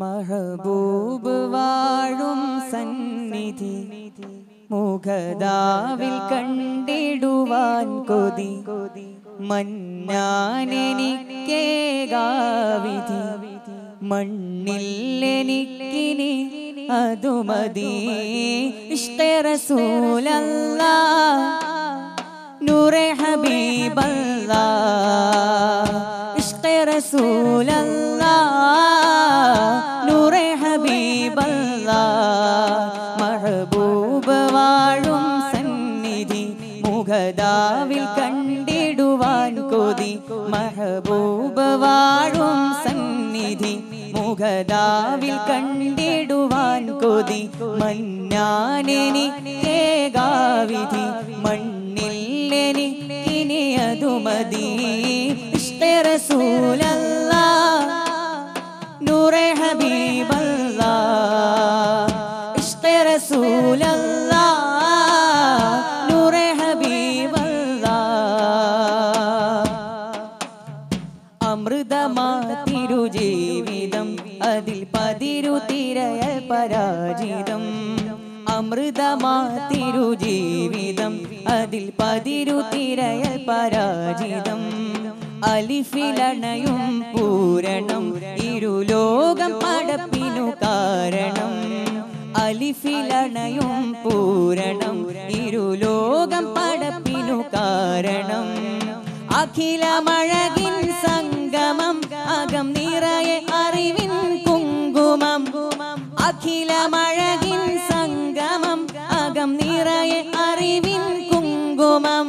महबूब वाळुम सन्निधि मुखदाविल कंडिडुवान कोदि मन्नानेनिक्केगाविधि मण्णिल्लेनिक्किनि अदु मदि इश्क़े रसूलल्लाह नूरे हबीबल्लाह इश्क़े रसूलल्लाह महबूब वाळुम सन्निधि मुखदाविल कंडिडुवान कोदि महबूब वाळुम सन्निधि मुखदाविल कंडिडुवान कोदि मन्नानेनिक्केगाविधि മണ്ണില്ലെനിക്കിനി അതു മതി ഇശ്ഖെ റസൂലല്ലാഹ് നൂറെ ഹബീബല്ലാഹ് رسول الله نور حبيب الله أمردما تيرو جيويدم أدل پديرو تيريل پراجيدم أمردما تيرو جيويدم أدل پديرو تيريل پراجيدم ألفلنيم پورنم إرو لوغم پدپينو كارنم അലിഫിലണയും പൂരണം ഇരുലോകം പടപ്പിനു കാരണം അഖിലമഴകിൻ സംഗമം അകം നിറയെ അറിവിൻ കുങ്കുമം അഖിലമഴകിൻ സംഗമം അകം നിറയെ അറിവിൻ കുങ്കുമം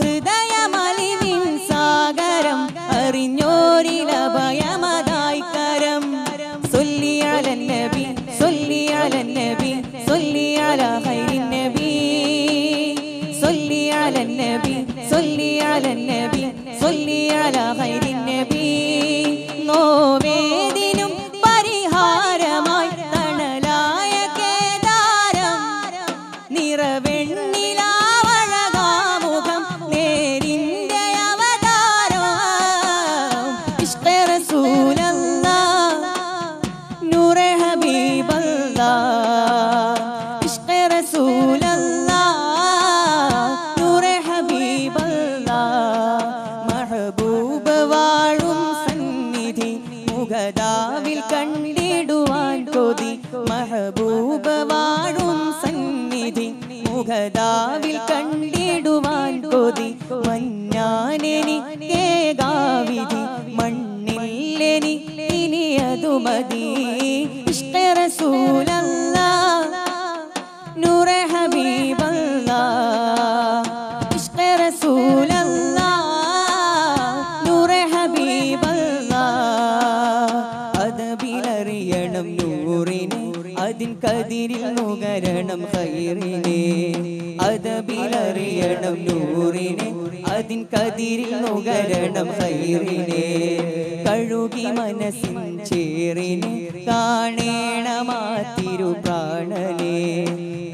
ഹൃദയമലിവിൻ സാഗരം അറിഞ്ഞോരിലഭയമതായി കരം സല്ലി അലൻ നബി صلي على النبي صلي على خير النبي صلي على النبي صلي على النبي صلي على خير النبي نوبيدنم പരിഹാരമായി തണലായ കേദാരം നിറവെണ്ണിലാവഴകാമുഖം നേരിന്റെ അവതാരം ഇശ്ഖെ റസൂലല്ലാഹ് നൂറെ ഇശ്ഖെ റസൂലല്ലാഹ് നൂറെ ഹബീബല്ലാഹ് മഹബൂബ് വാഴും സന്നിധി മുഖദാവിൽ കണ്ടിടുവാൻ കൊതി മഹബൂബ് വാഴും സന്നിധി മുഖദാവിൽ കണ്ടിടുവാൻ കൊതി മന്നാനെനിക്കേകാവിധി മണ്ണില്ലെനിക്കിനി അതു മതി ഇശ്ഖെ റസൂലല്ലാഹ് നൂറെ ഹബീബല്ലാഹ് ഇശ്ഖെ റസൂലല്ലാഹ് നൂറെ ഹബീബല്ലാഹ് അദബിലറിയണം നൂറിനെ അതിൻ കതിരിൽ നുകരണം ഖൈറിനെ അദബിലറിയണം നൂറിനെ അതിൻ കതിരിൽ നുകരണം ഖൈറിനെ കഴുകി മനസ്സിൻ ചേറിനെ കാണേണമാതിരു പ്രാണനെ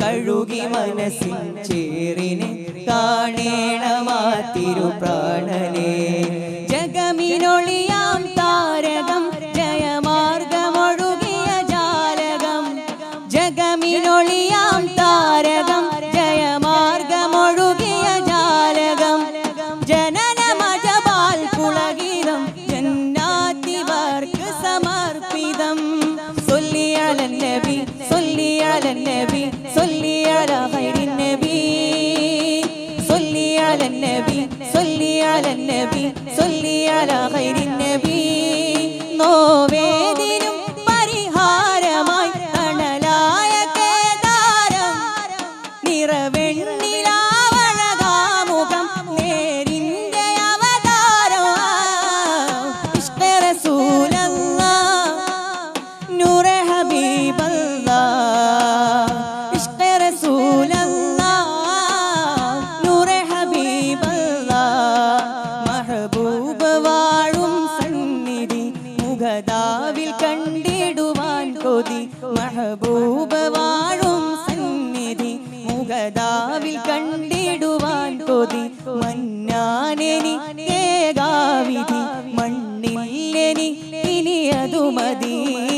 കഴുകി മനസ്സിൻ ചേറിനെ കാണേണമാതിരു പ്രാണനെ ജഗമിനൊളിയാം താരകം ജയമാർഗമൊഴുകിയ ജാലകം ജഗമിനൊളിയാം താരകം ജയമാർഗമൊഴുകിയ ജാലകം ജനനമജപാൽ പുളകിതം ജന്നാതിവർക്ക് സമർപ്പിതം സല്ലി അലൻ നബി സല്ലി അലൻ നബി സല്ലി അലാ ഖൈരിൻ നബി സല്ലി അലൻ നബി സല്ലി അലൻ നബി സല്ലി അലാ ഖൈരിൻ നബി നോവേദിനും പരിഹാരമായി തണലായ കേദാരം നിറവെണ്ണിലാവഴകാമുഖം നേരിന്റെ അവതാരം ഇശ്ഖെ റസൂലല്ലാഹ് നൂറെ ഹബീബല്ലാഹ് ഇശ്ഖെ റസൂലല്ലാഹ് നൂറെ ഹബീബല്ലാഹ് മഹബൂബ് വാഴും സന്നിധി മുഖദാവിൽ കണ്ടിടുവാൻ കൊതി മഹബൂബ് വാഴും സന്നിധി മുഖദാവിൽ കണ്ടിടുവാൻ കൊതി മന്നാനെനിക്കേകാവിധി മണ്ണില്ലെനിക്കിനി അതു മതി